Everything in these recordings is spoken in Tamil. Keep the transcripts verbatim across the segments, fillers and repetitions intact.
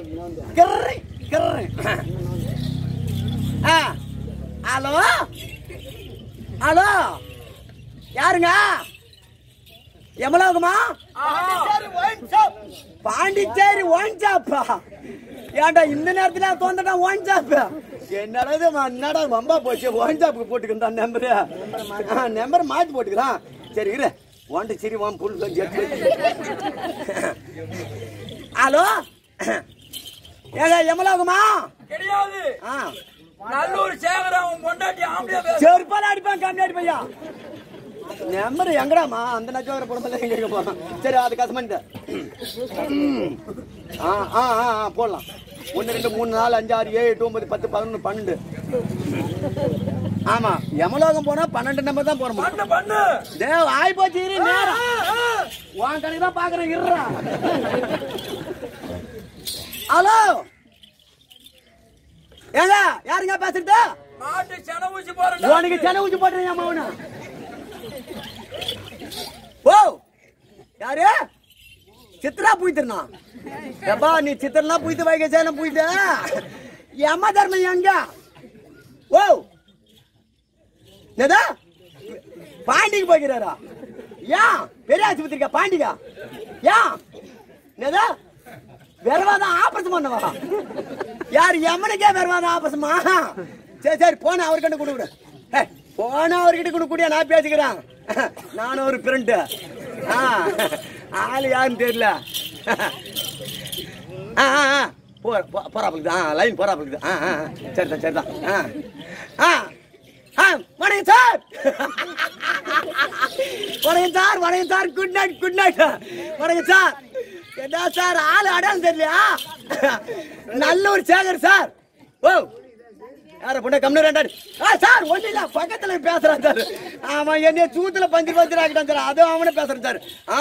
பாண்டிச்சேரி இந்த நேரத்தில் என்னடா என்னடா வம்பா போச்சு ஒன் ஜாப்புக்கு போட்டுக்கிட்டான் நம்பர் நம்பர் மாற்றி போட்டுக்கிறான். சரி இரு ஒன்ட்டு சரி வான் புல் ஜெட்டு ஹலோ ஏங்க எமலாகுமா கிடையாது நல்லூர் சேகரம் பொண்டாட்டி ஆம்பளை செருப்பால அடிப்பான் காமியாடி பையா நம்பர் எங்கடாமா அந்த நச்சவர போடும்போது எங்க இருக்க போறான். சரி அது கஷ்டமாட்ட ஆ ஆ ஆ போடலாம் ஒன்று ரெண்டு மூணு நாலு அஞ்சு ஆறு ஏழு எட்டு ஒன்பது பத்து பதினொன்று பன்னெண்டு ஆமா எமலோகம் போனா பன்னெண்டு நம்பர் தான் போறோம் தேவ் ஆய் போச்சு இரு நேரம் உன் கணக்கு தான் பாக்குறேன் இருறா. ஹலோ ஏங்க யாருங்க பேசுறது மாட்டு சென ஊசி போறேன் உனக்கு சென ஊசி போடுறேன் மாவனா ஓ யாரு சித்ரா புயித்திருந்தான் எப்பா நீ சித்திரலாம் புயித்து வைக்க சேலம் புயிட்ட அம்மா தர்மம் எங்க ஓ ஏதா பாண்டிக்கு போய்க்கிறாரா ஏன் பெரிய ஆஸ்பத்திரிக்கா பாண்டிக்கா ஏன் ஏதா வெறவாதான் ஆபரேஷன் பண்ணவா யார் எம்மனுக்கே வெறவாதான் ஆபரேஷமா சரி சரி போன அவர்கிட்ட கொடுக்குற போன அவர்கிட்ட கொடுக்கூடிய நான் பேசிக்கிறேன் நானும் ஒரு ஃப்ரெண்டு ஆ ஆள் யாருன்னு தெரியல ஆ ஆ போ போறாப்புக்குது ஆ லைன் போறாப்புக்குது ஆ ஆ சரிதான் சரிதான் ஆ ஆ ஆ வணக்கம் சார் வணக்கம் சார் வணக்கம் sir good night good night வணக்கம் சார் என்ன சார் ஆள் அடான்னு தெரியலையா நல்லூர் சேகர் சார் ஓ யார பொண்ணை கம்மியா ரெண்டாடி ஆ சார் ஒன்றும் இல்லை பக்கத்தில் பேசுகிறான் சார் ஆமாம் என்னைய சூத்தில் பஞ்சு பஞ்சு ஆகிட்டான் சார் அதுவும் அவனே பேசுகிறேன் சார் ஆ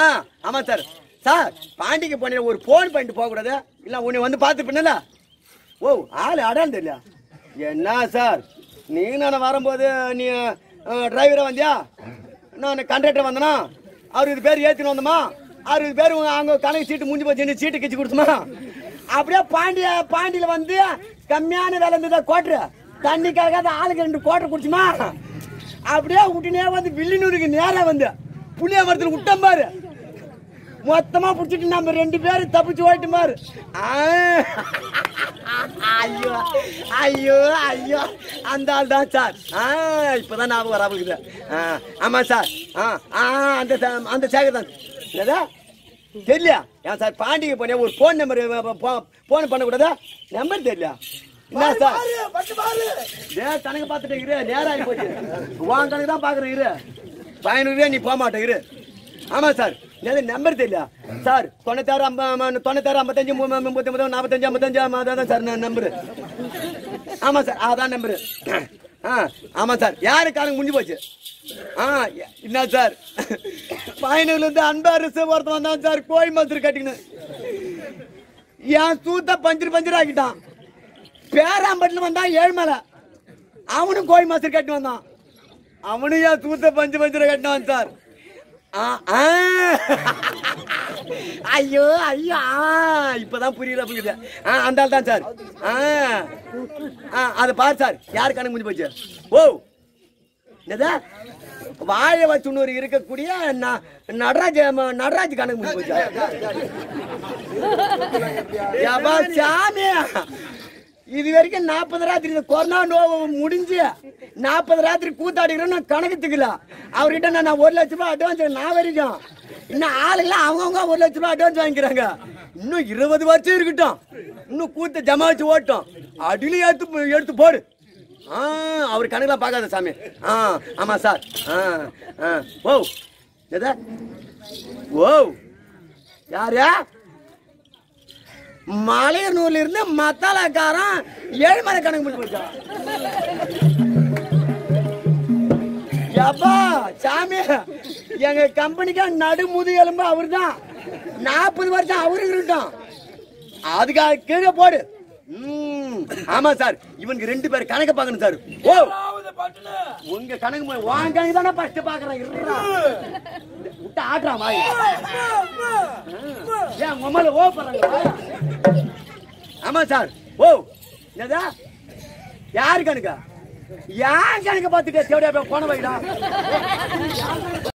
ஆமாம் சார் சார் பாண்டிக்கு போன ஒரு ஃபோன் பண்ணிட்டு போகக்கூடாது இல்லை உன்னை வந்து பார்த்துருப்பேன்ல ஓ ஆள் அடான்னு தெரியல என்ன சார் நீ நான் வரும்போது நீ டிரைவரை வந்தியா நான் கண்டக்டர் வந்தேனா அறுபது பேர் ஏற்றின்னு வந்தோமா அறுபது பேர் அவங்க கணக்கு சீட்டு முடிஞ்சு போச்சு சீட்டு கிச்சு கொடுத்தோமா அப்படியே பாண்டிய பாண்டியில் வந்து கம்மியான வேலை இருந்ததா கோட்டரு தண்ணிக்காக அந்த ஆளுக்கு ரெண்டு கோட்டர் குடிச்சுமா அப்படியே விட்டுனே வந்து வில்லினூருக்கு நேராக வந்து புளிய மரத்தில் விட்டோம் பாரு மொத்தமாக பிடிச்சிட்டு நம்ம ரெண்டு பேரும் தப்பிச்சு ஓடிட்டு பாரு ஐயோ ஐயோ ஐயோ அந்த ஆள் தான் சார் ஆ இப்போ தான் ஞாபகம் வராது ஆ ஆமாம் சார் ஆ ஆ அந்த அந்த சேகர் தான் ஏதா தெரியலையா ஏன் சார் பாண்டிகை போனேன் ஒரு ஃபோன் நம்பர் ஃபோன் பண்ணக்கூடாதா நம்பர் தெரியலையா என்ன சார் நேர் தனக்கு பார்த்துட்டேன் இரு நேராகி போச்சு உன் கணக்கு தான் பார்க்குறேன் இரு பயனுக்கு நீ போக மாட்டேன் இரு ஆமாம் சார் ஏதாவது நம்பர் தெரியல சார் தொண்ணூத்தாறு ஐம்பது தொண்ணூத்தாறு ஐம்பத்தஞ்சு முப்பத்தி ஒன்பது நாற்பத்தஞ்சு ஐம்பத்தஞ்சு அதான் சார் நான் நம்பரு ஆமாம் சார் அதான் நம்பரு ஆ ஆமாம் சார் யாரு காலங்க முடிஞ்சு போச்சு ஆ என்ன சார் பயனூர்லேருந்து அன்பாரிசு ஒருத்தம் வந்தான் சார் கோயில் மசூர் கட்டிக்கணும் என் சூத்த பஞ்சர் பஞ்சர் ஆக்கிட்டான் பேராம்பட்டில் வந்தான் ஏழ்மலை அவனும் கோயில் மசூர் கட்டி வந்தான் அவனும் என் சூத்த பஞ்சு பஞ்சரை கட்டினான் சார் ஐயோ ஐயோ இப்பதான் புரியல புரியல ஆ அந்த ஆள் தான் சார் ஆ ஆ அதை பாரு சார் யாரு கணக்கு முடிஞ்சு போச்சு ஓ என்னதா வாழை வச்சுன்னு இருக்கக்கூடிய நடராஜ நடராஜ் கணக்கு முடிஞ்சு போச்சு சாமி இது வரைக்கும் நாற்பது ராத்திரி கொரோனா நோய் முடிஞ்சு நாற்பது ராத்திரி கூத்தாடிக்கிறோம் நான் கணக்குத்துக்கல அவர்கிட்ட நான் ஒரு லட்ச ரூபாய் அட்வான்ஸ் நான் வரைக்கும் இன்னும் ஆளுங்களாம் அவங்கவுங்க ஒரு லட்ச ரூபாய் அட்வான்ஸ் வாங்கிக்கிறாங்க இன்னும் இருபது வருஷம் இருக்கட்டும் இன்னும் கூத்த ஜமா வச்சு ஓட்டும் அடியிலும் எடுத்து எடுத்து போடு ஆ அவர் கணக்கெலாம் பார்க்காத சாமி ஆ ஆமாம் சார் ஆ ஆ ஓ எதா ஓ யாரா மலையனூர்ல இருந்து மத்தாலக்காரன் ஏழ்மலை கணக்கு முடிச்சு போச்சான் எப்பா சாமி எங்க கம்பெனிக்கா நடுமுது எலும்பு அவரு தான் நாற்பது வருஷம் அவரு இருக்கட்டும் அதுக்காக கீழே போடு ஆமா சார் இவனுக்கு ரெண்டு பேர் கணக்கு பாக்கணும் சார் ஓ உங்க கணக்கு வாங்க கணக்கு தானே ஃபர்ஸ்ட் பாக்குறேன் விட்டு ஆட்டுறான் வாய் ஏன் மொமல ஓ போறாங்க समाचार ओ दादा यार कणक यार कणक पाते